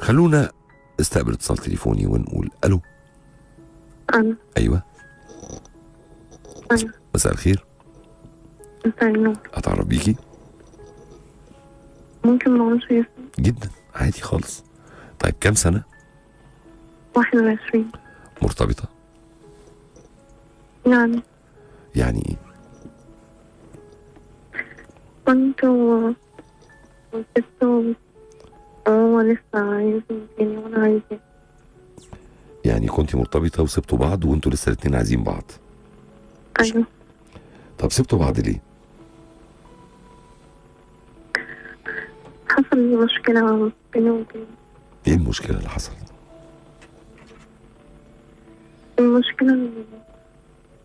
خلونا استقبل اتصال تليفوني ونقول الو. ايوه. مساء الخير. مساء النور. اتعرف بيكي؟ ممكن ما اقولش اسمي. جدا عادي خالص. طيب كام سنة؟ 21. مرتبطة؟ نعم. يعني ايه؟ كنت وسبته وهو لسه عايزني وانا عايزاه. يعني كنت مرتبطة وسبتوا بعض وانتوا لسه الاتنين عايزين بعض؟ ايوه. طب سبتوا بعض ليه؟ حصل مشكلة بيني وبينه. ايه المشكلة اللي حصلت؟ المشكلة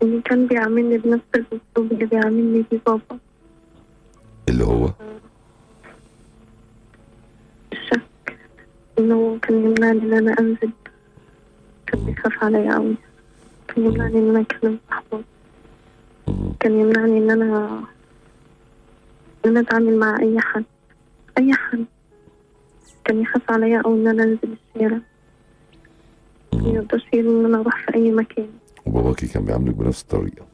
اللي كان بيعاملني بنفس الأسلوب اللي بيعاملني بيه بابا. اللي هو؟ الشك، إنه كان يمنعني إن أنا أنزل، كان بيخاف عليا أوي، كان يمنعني إن أنا أكلم صاحبه، كان يمنعني إن أنا أتعامل مع أي حد، كان يخاف عليا أوي إن أنا أنزل الشارع، ميرضاش يسيبني إن أنا أروح في أي مكان. وباباكي كان بيعاملك بنفس الطريقة؟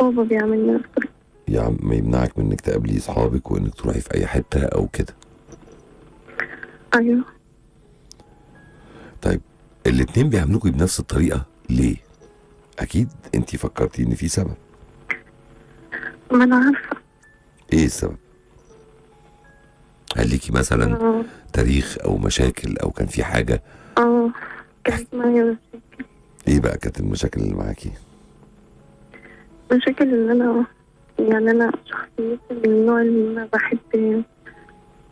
بابا بيعاملني بنفس الطريقة. يعني ما يمنعك من انك تقابلي اصحابك وانك تروحي في اي حته او كده؟ ايوه. طيب الاتنين بيعاملوكي بنفس الطريقه ليه؟ اكيد انتي فكرتي ان في سبب. ما انا عارفه. ايه السبب؟ هل ليكي مثلا تاريخ او مشاكل او كان في حاجه؟ كانت معايا مشاكل. ايه بقى كانت المشاكل اللي معاكي؟ مشاكل اللي انا يعني أنا شخصيتي من النوع اللي أنا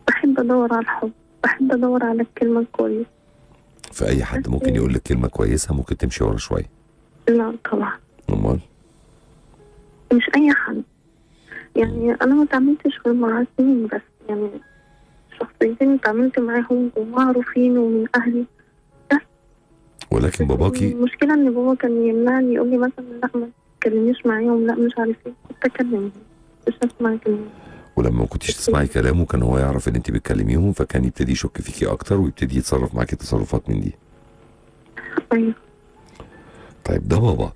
بحب أدور على الحب، بحب أدور على الكلمة الكويسة. فأي حد ممكن يقول لك كلمة كويسة ممكن تمشي ورا شوية؟ لا طبعا. أمال؟ مش أي حد. يعني أنا ما اتعاملتش غير مع سنين بس، يعني شخصيتين اتعاملت معاهم ومعروفين ومن أهلي بس. ولكن باباكي المشكلة إن بابا كان يمنعني، يقول لي مثلا لا ما تكلمنيش معاهم، لا مش عارف ايه، كنت اكلمهم مش هسمع كلامهم. ولما ما كنتيش تسمعي كلامه كان هو يعرف ان انت بتكلميهم فكان يبتدي يشك فيكي اكتر ويبتدي يتصرف معاكي تصرفات من دي. ايوه. طيب ده بابا،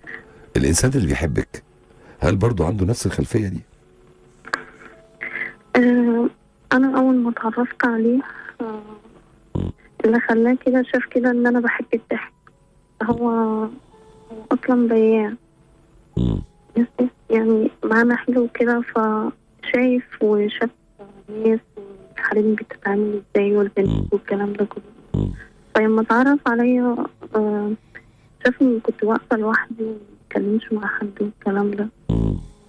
الانسان اللي بيحبك هل برضه عنده نفس الخلفيه دي؟ انا اول ما اتعرفت عليه اللي خلاه كده شاف كده ان انا بحب الضحك. هو اصلا بياع. يعني معانا حلو كده، فشايف وشاف الناس والحريم بتتعامل ازاي والبنات والكلام ده كله. فلما اتعرف عليا شاف اني كنت واقفه لوحدي ومبتكلمش مع حد والكلام ده.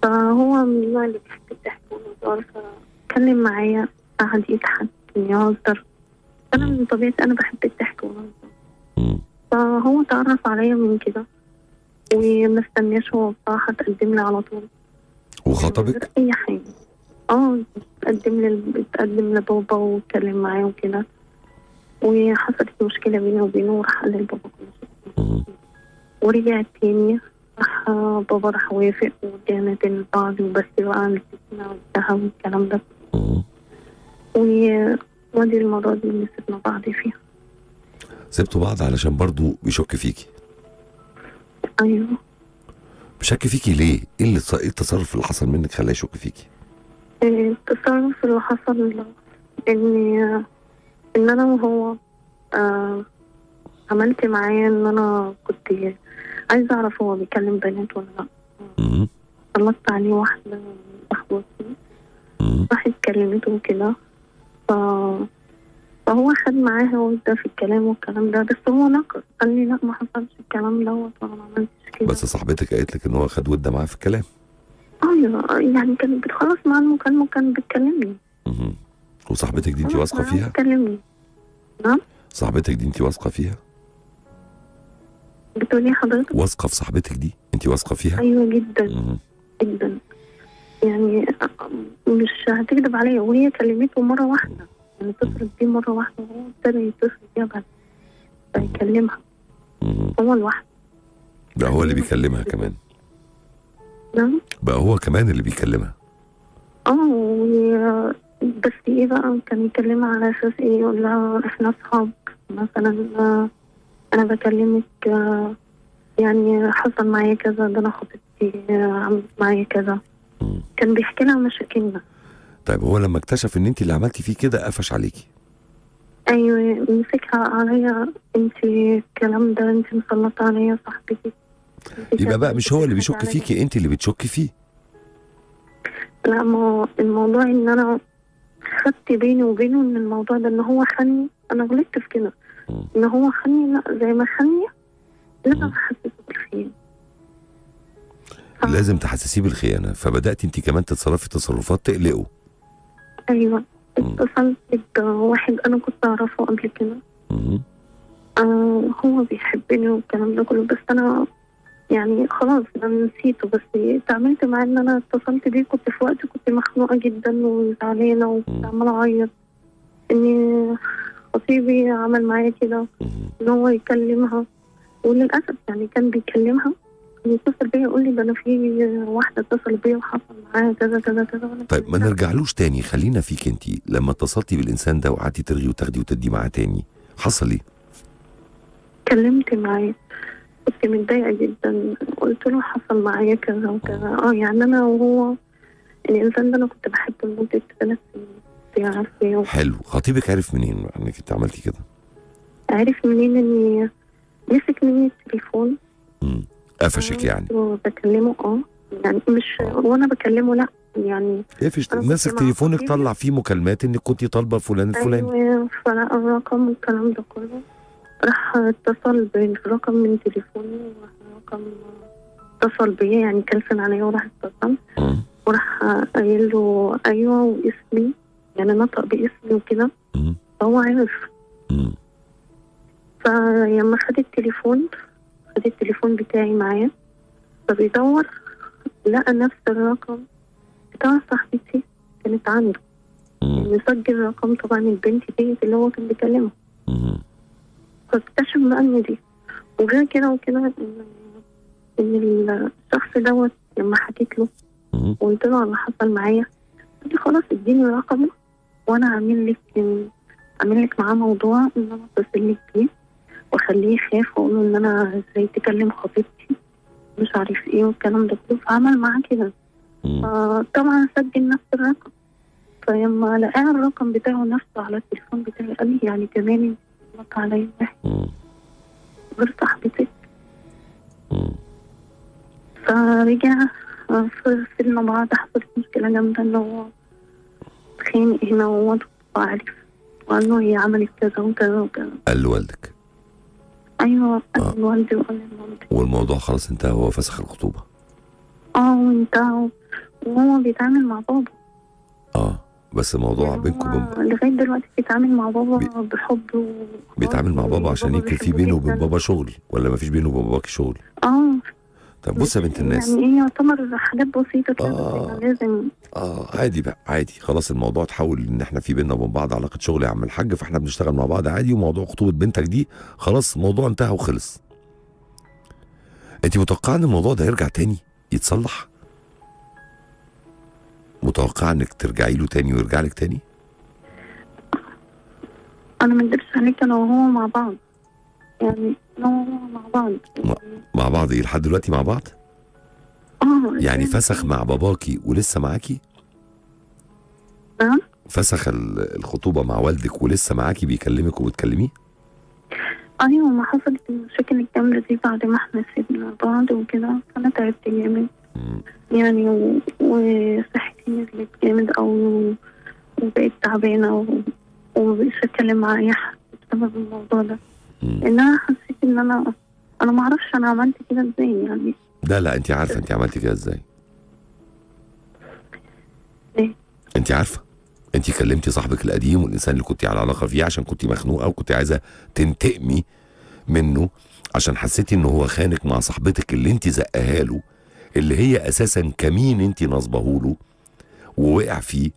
فهو من النوع اللي بيحب الضحك والهزار، فاتكلم معايا قعد يضحك ويهزر. فانا من طبيعتي انا بحب الضحك والهزار، فهو اتعرف عليا من كده وما استناش. هو بصراحه اتقدم لي على طول. وخطبك؟ اي حاجه. اتقدم لبابا واتكلم معاه وكده، وحصلت مشكله بيني وبينه وراح قال لبابا كل ورجع تاني. راح بابا راح وافق ورجعنا تاني لبعض، وبس بقى مسكنا والذهب والكلام ده. ودي المره دي اللي سبنا بعض فيها. سبتوا بعض علشان برضه بيشك فيكي؟ ايوه. بشك فيكي ليه؟ ايه التصرف اللي حصل منك خلاه يشك فيكي؟ التصرف اللي حصل ان انا وهو عملت معاه ان انا كنت عايزه اعرف هو بيكلم بنات ولا لا. طلقت عليه واحده من صاحبتي، راحت كلمته كده، فهو خد معاها وده في الكلام والكلام ده، بس هو نقص قال لي لا ما حصلش الكلام دوت وانا ما عملتش كده. بس صاحبتك قالت لك ان هو خد وده معاه في الكلام. ايوه، يعني كانت بتخلص معاه المكالمه وكانت بتكلمني. وصاحبتك دي انت واثقه فيها؟ بتكلمني. نعم؟ صاحبتك دي انت واثقه فيها؟ بتقولي حضرتك؟ واثقه في صاحبتك دي؟ انت واثقه فيها؟ ايوه جدا. جدا. يعني مش هتكذب عليا، وهي كلمته مره واحده. يعني اتصلت بيه مرة واحدة وهو ابتدى يتصل بيها بعد فيكلمها. هو لوحده. بقى هو اللي بيكلمها كمان. نعم؟ بقى هو كمان اللي بيكلمها. بس ايه بقى كان يكلمها على اساس ايه؟ يقول لها احنا اصحاب مثلا، انا بكلمك يعني حصل معايا كذا، ده انا خطيبتي عملت معايا كذا. كان بيحكي لها مشاكلنا. طيب هو لما اكتشف ان انت اللي عملتي فيه كده قفش عليكي؟ ايوه، مسكها عليا، انت الكلام ده انت مسلطه عليا صاحبتي. يبقى بقى مش هو اللي بيشك فيكي، انت اللي بتشكي فيه. لا، ما الموضوع ان انا خدت بيني وبينه ان الموضوع ده ان هو خاني، انا غلطت في كده، ان هو خاني. لا، زي ما خاني لازم احسسه بالخيانه. لازم تحسسيه بالخيانه، فبدات انت كمان تتصرفي تصرفات تقلقه. ايوه، اتصلت بواحد انا كنت اعرفه قبل كده. هو بيحبني والكلام ده كله، بس انا يعني خلاص انا نسيته، بس اتعاملت معاه ان انا اتصلت بيه، كنت في وقت كنت مخنوقه جدا وزعلانه وكنت عماله اعيط ان خطيبي عمل معايا كده، ان هو يكلمها. وللاسف يعني كان بيكلمها ويتصل بيا يقول لي ده انا في واحده اتصل بيا وحصل معاها كذا كذا كذا. طيب ما نرجعلوش تاني، خلينا فيك انت. لما اتصلتي بالانسان ده وقعدتي ترغي وتاخدي وتدي معاه تاني، حصل ايه؟ اتكلمت معاه، كنت متضايقه جدا، قلت له حصل معايا كذا وكذا. يعني انا وهو الانسان ده انا كنت بحبه لمده 3 سنين، عارفه. حلو، خطيبك عرف منين انك انت عملتي كده؟ عرف منين؟ اني مسك مني التليفون. قفشك يعني؟ بكلمه يعني مش وانا بكلمه، لا يعني قفش. ماسك تليفونك طلع فيه مكالمات انك كنت طالبه فلان الفلاني. ايوه، فلقى الرقم والكلام ده كله، راح اتصل بالرقم من تليفوني ورقم اتصل بيا، يعني كلفن عليا وراح اتصل وراح قايل له ايوه واسمي، يعني نطق باسمي وكده، فهو عرف. فلما خد التليفون بتاعي معايا، فبيدور لقى نفس الرقم بتاع صاحبتي كانت عنده، مسجل رقم طبعا البنت دي اللي هو كان بيكلمها. فاكتشف بقى ان دي، وغير كده وكده ان الشخص دوت لما حكيت له وقلت له على اللي حصل معايا، قال لي خلاص اديني رقمه وانا اعمل لك معاه موضوع ان انا اتصل لك بيه واخليه يخاف واقول له ان انا ازاي تكلم خطيبتي مش عارف ايه والكلام ده كله. فعمل معاه كده، فطبعا سجل نفس الرقم. فلما لقاه الرقم بتاعه نفسه على التليفون بتاعي، قال لي يعني كمان علي غير صاحبتك. فرجع سيبنا بعض، حصلت مشكلة جامدة ان هو اتخانق هنا وهو عارف، وقال له هي عملت كذا وكذا وكذا. قال لوالدك؟ ايوه، قال لوالدي وقال لمامتي. والموضوع خلاص انتهى، هو فسخ الخطوبة؟ انتهى، وهو بيتعامل مع بابا. بس الموضوع بينكم لغايه دلوقتي بيتعامل مع بابا بحب بيتعامل مع بابا عشان يمكن في بينه وبين بابا شغل، ولا ما فيش بينه وبين باباك شغل؟ طب بص يا بنت الناس، يعني ايه، يعتبر حاجات بسيطه كده، لازم عادي بقى، عادي خلاص. الموضوع اتحول ان احنا في بيننا وبين بعض علاقه شغل يا عم الحاج، فاحنا بنشتغل مع بعض عادي، وموضوع خطوبه بنتك دي خلاص الموضوع انتهى وخلص. انت متوقعه ان الموضوع ده يرجع تاني يتصلح؟ متوقعه انك ترجعي له تاني ويرجع لك تاني؟ انا ما اكدبش عليك، انا وهو مع بعض، يعني انا وهو مع بعض مع بعض. ايه لحد دلوقتي مع بعض؟ يعني فسخ مع باباكي ولسه معاكي؟ فسخ الخطوبه مع والدك ولسه معاكي بيكلمك وبتكلميه؟ ايوه، ما حصلت المشاكل الجامده دي بعد ما احنا سيبنا بعض وكده، فانا تعبت جامد يعني وصحتي نزلت جامد وبقيت تعبانه ومبقتش اتكلم مع اي حد بسبب الموضوع ده. ان انا حسيت ان انا معرفش انا عملت كده ازاي يعني. لا انت عارفه انت عملت كده ازاي. ايه؟ انت عارفه، انت كلمتي صاحبك القديم والانسان اللي كنت على علاقه فيه عشان كنت مخنوقه وكنت عايزه تنتقمي منه، عشان حسيتي ان هو خانك مع صاحبتك اللي انت زقاها له، اللي هي اساسا كمين انت نصبهوله ووقع فيه،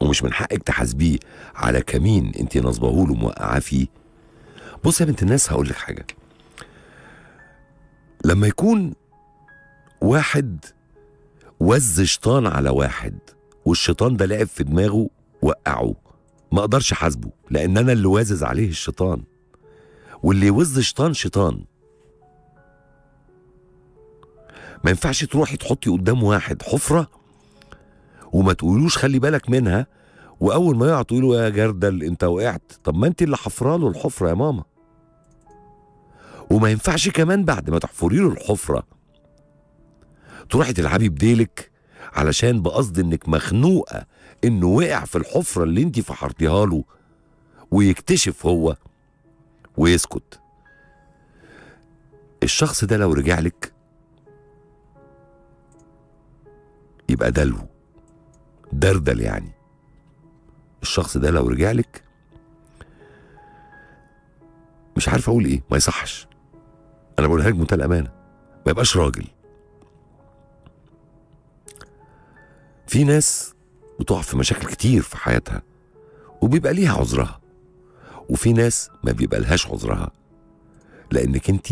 ومش من حقك تحاسبيه على كمين انت نصبهوله موقعه فيه. بص يا بنت الناس، هقول لك حاجه. لما يكون واحد وز شيطان على واحد والشيطان ده لعب في دماغه وقعه، ما اقدرش حاسبه لان انا اللي وازز عليه الشيطان، واللي يوز شيطان شيطان. ما ينفعش تروحي تحطي قدام واحد حفره وما تقولوش خلي بالك منها، واول ما يقع تقول له يا جردل انت وقعت، طب ما انت اللي حفره له الحفره يا ماما. وما ينفعش كمان بعد ما تحفري له الحفره تروحي تلعبي بديلك علشان بقصد انك مخنوقه انه وقع في الحفره اللي انت فحرتيها له، ويكتشف هو ويسكت. الشخص ده لو رجع لك يبقى دلو دردل، يعني الشخص ده لو رجع لك مش عارف اقول ايه، ما يصحش، انا بقولها لك بمنتهى الامانه، ما يبقاش راجل. في ناس بتقع في مشاكل كتير في حياتها وبيبقى ليها عذرها، وفي ناس ما بيبقى لهاش عذرها، لانك انت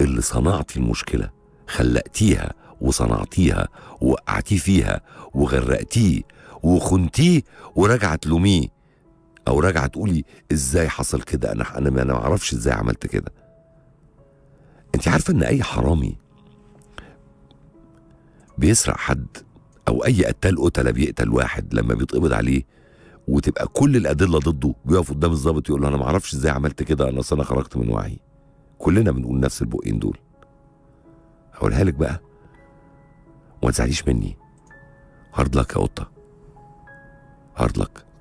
اللي صنعتي المشكله، خلقتيها وصنعتيها ووقعتيه فيها وغرقتيه وخنتيه، وراجعه تلوميه او راجعه تقولي ازاي حصل كده، انا ما اعرفش ازاي عملت كده. انت عارفه ان اي حرامي بيسرق حد او اي قتال قتله بيقتل واحد، لما بيتقبض عليه وتبقى كل الادله ضده بيقف قدام الضابط يقول له انا ما اعرفش ازاي عملت كده، انا اصل انا خرجت من وعي. كلنا بنقول نفس البقين دول. هقولها لك بقى وما تزعليش مني، هارد لك يا قطه، هارد لك.